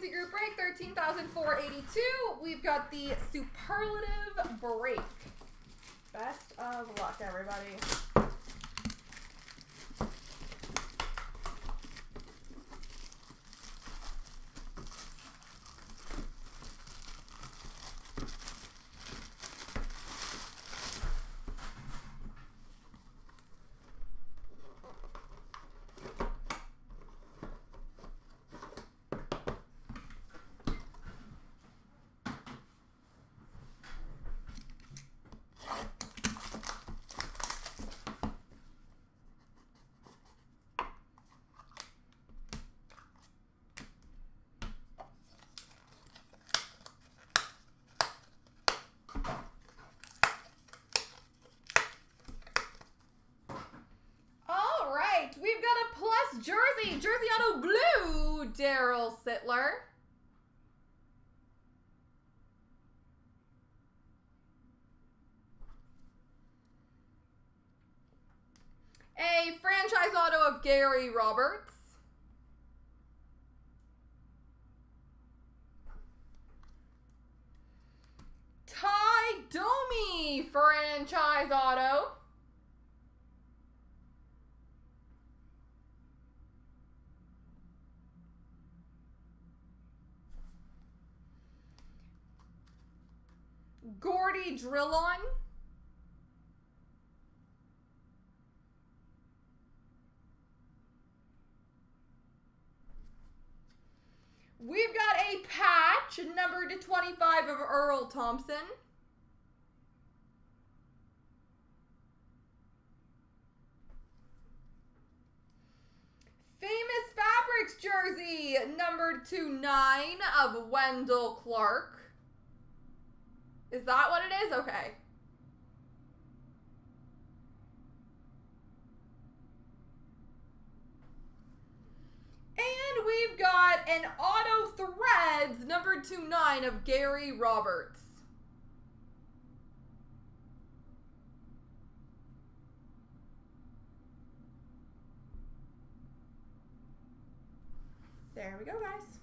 Fantasy Group break, 13,482. We've got the superlative break. Best of luck, everybody. Jersey Auto Blue, Daryl Sittler. A franchise auto of Gary Roberts. Ty Domi, franchise auto. Gordy Drillon. We've got a patch numbered to 25 of Earl Thompson. Famous Fabrics jersey numbered to 9 of Wendell Clark. Is that what it is? Okay. And we've got an Auto Threads number 29 of Gary Roberts. There we go, guys.